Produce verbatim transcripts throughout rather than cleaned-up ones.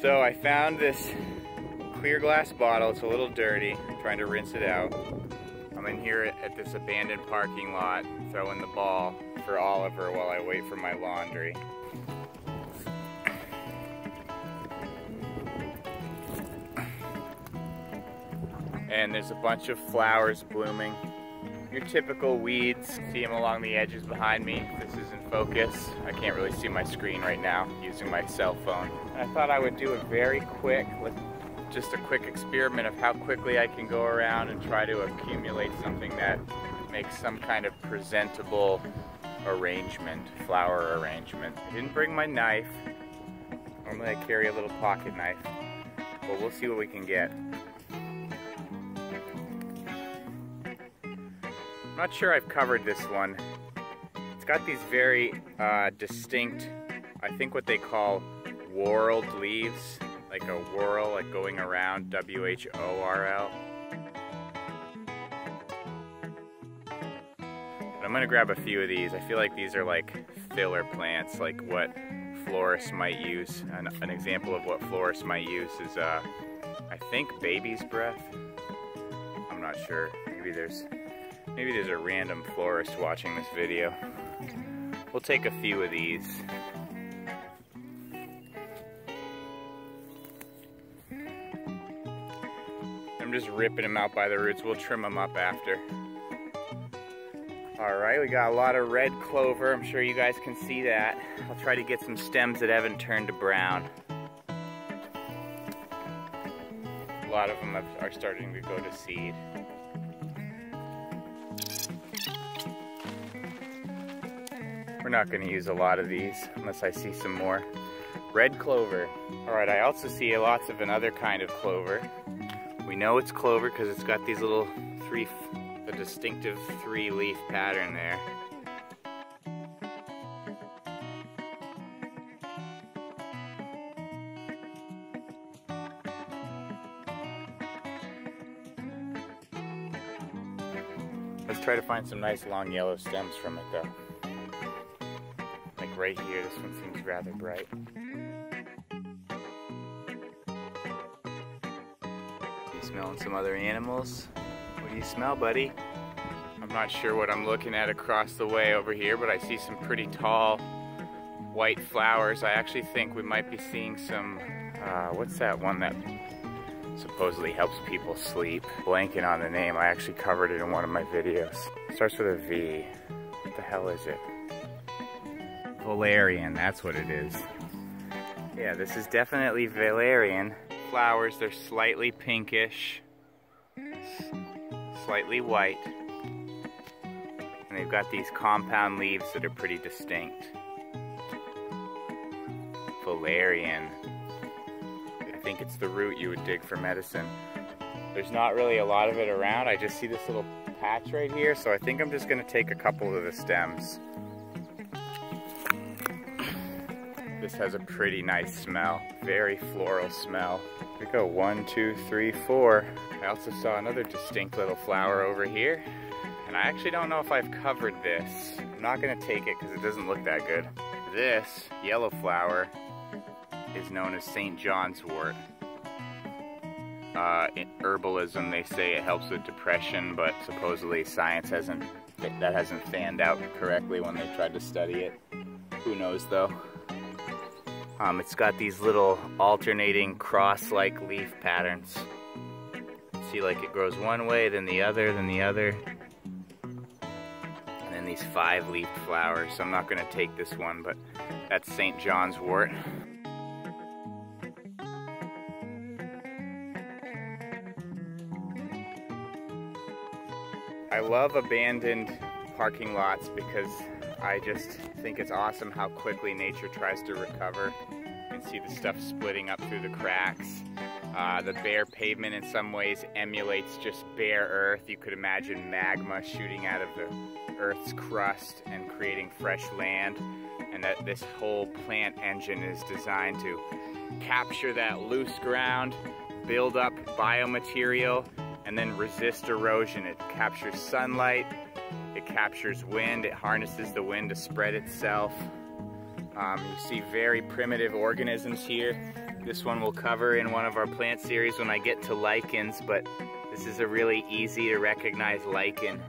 So I found this clear glass bottle. It's a little dirty. I'm trying to rinse it out. I'm in here at this abandoned parking lot throwing the ball for Oliver while I wait for my laundry. And there's a bunch of flowers blooming. Your typical weeds. See them along the edges behind me. This is in focus. I can't really see my screen right now using my cell phone. I thought I would do a very quick, just a quick experiment of how quickly I can go around and try to accumulate something that makes some kind of presentable arrangement, flower arrangement. I didn't bring my knife. Normally I carry a little pocket knife, but we'll see what we can get. I'm not sure I've covered this one. It's got these very uh, distinct, I think what they call whorled leaves, like a whirl, like going around, W H O R L. But I'm gonna grab a few of these. I feel like these are like filler plants, like what florists might use. An, an example of what florists might use is, uh, I think, baby's breath. I'm not sure. Maybe there's Maybe there's a random florist watching this video. We'll take a few of these. I'm just ripping them out by the roots. We'll trim them up after. All right, we got a lot of red clover. I'm sure you guys can see that. I'll try to get some stems that haven't turned to brown. A lot of them are starting to go to seed. We're not going to use a lot of these unless I see some more. Red clover. All right, I also see lots of another kind of clover. We know it's clover because it's got these little three, the distinctive three-leaf pattern there. Let's try to find some nice long yellow stems from it though. Right here, this one seems rather bright. You smelling some other animals? What do you smell, buddy? I'm not sure what I'm looking at across the way over here, but I see some pretty tall white flowers. I actually think we might be seeing some, uh, what's that one that supposedly helps people sleep? Blanking on the name, I actually covered it in one of my videos. It starts with a V. What the hell is it? Valerian, that's what it is. Yeah, this is definitely valerian. Flowers, they're slightly pinkish, slightly white, and they've got these compound leaves that are pretty distinct. Valerian. I think it's the root you would dig for medicine. There's not really a lot of it around. I just see this little patch right here, so I think I'm just gonna take a couple of the stems. This has a pretty nice smell, very floral smell. Here we go, one, two, three, four. I also saw another distinct little flower over here, and I actually don't know if I've covered this. I'm not gonna take it because it doesn't look that good. This yellow flower is known as Saint John's wort. Uh, in herbalism, they say it helps with depression, but supposedly science hasn't, that hasn't fanned out correctly when they tried to study it. Who knows though? Um, it's got these little alternating cross-like leaf patterns. See, like it grows one way, then the other, then the other. And then these five-leaf flowers. So I'm not gonna take this one, but that's Saint John's wort. I love abandoned parking lots because I just think it's awesome how quickly nature tries to recover. You can see the stuff splitting up through the cracks. Uh, the bare pavement in some ways emulates just bare earth. You could imagine magma shooting out of the earth's crust and creating fresh land. And that this whole plant engine is designed to capture that loose ground, build up biomaterial, and then resist erosion. It captures sunlight. It captures wind, it harnesses the wind to spread itself. Um, you see very primitive organisms here. This one we'll cover in one of our plant series when I get to lichens, but this is a really easy to recognize lichen.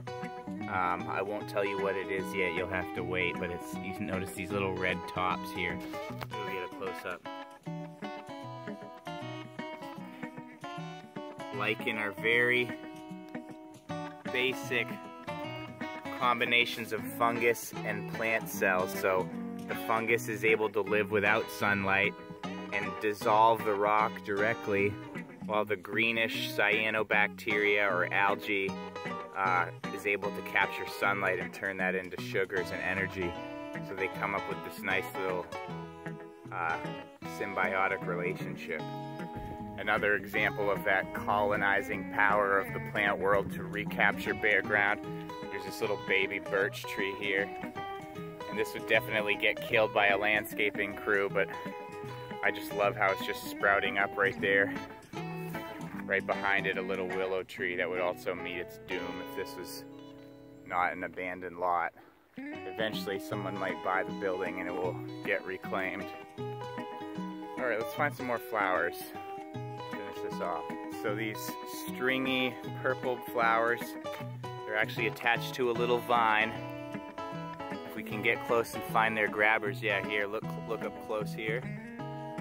Um, I won't tell you what it is yet, you'll have to wait, but it's, you can notice these little red tops here. We'll get a close up. Lichen are very basic combinations of fungus and plant cells, so the fungus is able to live without sunlight and dissolve the rock directly, while the greenish cyanobacteria or algae uh, is able to capture sunlight and turn that into sugars and energy. So they come up with this nice little uh, symbiotic relationship. Another example of that colonizing power of the plant world to recapture bare ground. There's this little baby birch tree here. And this would definitely get killed by a landscaping crew, but I just love how it's just sprouting up right there. Right behind it, a little willow tree that would also meet its doom if this was not an abandoned lot. Eventually someone might buy the building and it will get reclaimed. All right, let's find some more flowers. Finish this off. So these stringy purple flowers, they're actually attached to a little vine. If we can get close and find their grabbers, yeah, here, look, look up close here.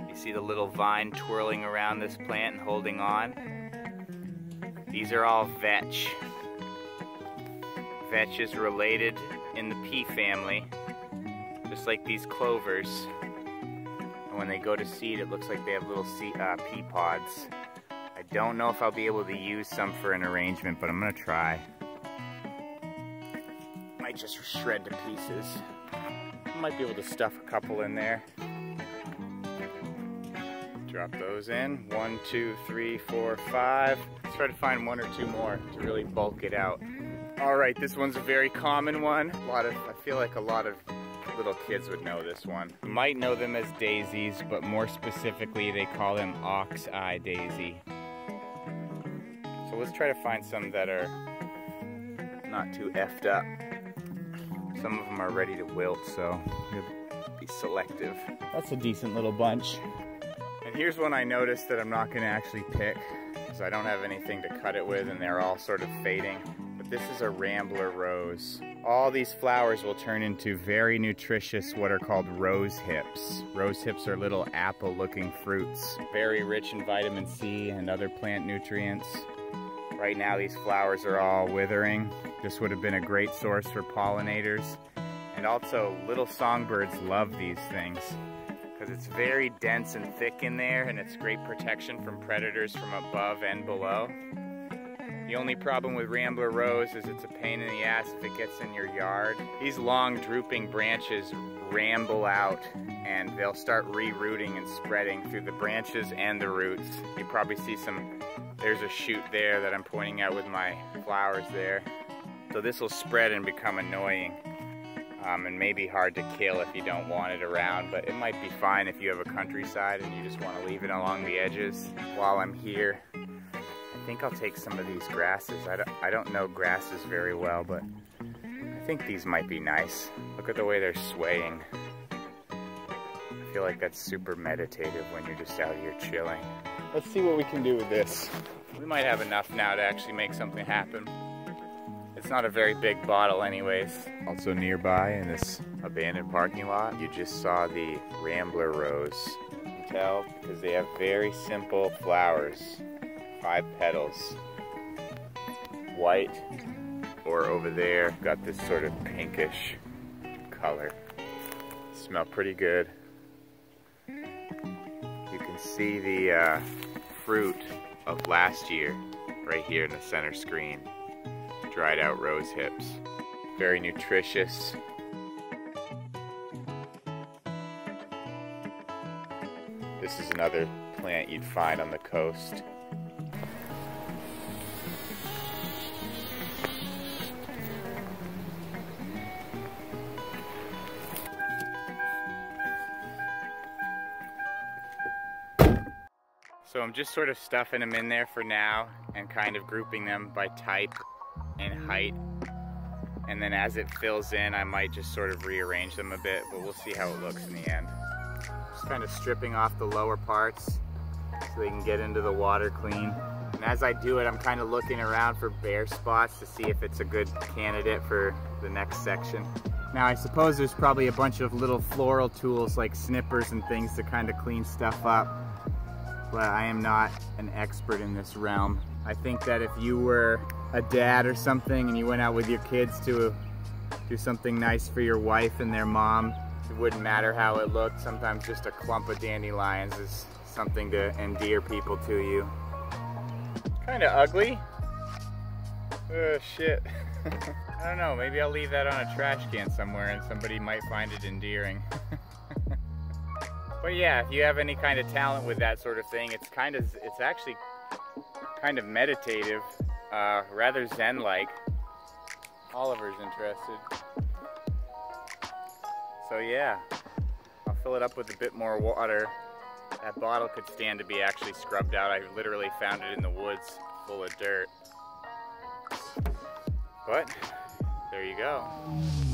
You see the little vine twirling around this plant and holding on. These are all vetch. Vetch is related in the pea family, just like these clovers. And when they go to seed, it looks like they have little seed, uh, pea pods. I don't know if I'll be able to use some for an arrangement, but I'm gonna try. Might just shred to pieces. Might be able to stuff a couple in there. Drop those in. One, two, three, four, five. Let's try to find one or two more to really bulk it out. All right, this one's a very common one. A lot of, I feel like a lot of little kids would know this one. You might know them as daisies, but more specifically, they call them ox eye daisy. So let's try to find some that are not too effed up. Some of them are ready to wilt, so be selective. That's a decent little bunch. Here's one I noticed that I'm not going to actually pick because I don't have anything to cut it with and they're all sort of fading. But this is a Rambler Rose. All these flowers will turn into very nutritious what are called rose hips. Rose hips are little apple looking fruits, very rich in vitamin C and other plant nutrients. Right now these flowers are all withering. This would have been a great source for pollinators. And also little songbirds love these things. It's very dense and thick in there, and it's great protection from predators from above and below. The only problem with Rambler Rose is it's a pain in the ass if it gets in your yard. These long drooping branches ramble out and they'll start re-rooting and spreading through the branches and the roots. You probably see some, there's a shoot there that I'm pointing out with my flowers there. So this will spread and become annoying. Um, and maybe hard to kill if you don't want it around, but it might be fine if you have a countryside and you just want to leave it along the edges. While I'm here, I think I'll take some of these grasses. I don't, I don't know grasses very well, but I think these might be nice. Look at the way they're swaying. I feel like that's super meditative when you're just out here chilling. Let's see what we can do with this. We might have enough now to actually make something happen. It's not a very big bottle anyways. Also nearby in this abandoned parking lot, you just saw the Rambler Rose. You can tell because they have very simple flowers. Five petals. White, or over there, got this sort of pinkish color. Smell pretty good. You can see the uh, fruit of last year right here in the center screen. Dried out rose hips. Very nutritious. This is another plant you'd find on the coast. So I'm just sort of stuffing them in there for now and kind of grouping them by type and height, and then as it fills in I might just sort of rearrange them a bit, but we'll see how it looks in the end. just kind of stripping off the lower parts so they can get into the water clean. And as I do it, I'm kind of looking around for bare spots to see if it's a good candidate for the next section. Now I suppose there's probably a bunch of little floral tools like snippers and things to kind of clean stuff up, but I am not an expert in this realm. I think that if you were a dad or something and you went out with your kids to do something nice for your wife and their mom, it wouldn't matter how it looked. Sometimes just a clump of dandelions is something to endear people to you. Kinda ugly. Oh shit. I don't know, maybe I'll leave that on a trash can somewhere and somebody might find it endearing. But yeah, if you have any kind of talent with that sort of thing, it's kind of, it's actually kind of meditative, uh, rather zen-like. Oliver's interested. So yeah, I'll fill it up with a bit more water. That bottle could stand to be actually scrubbed out. I literally found it in the woods full of dirt. But there you go.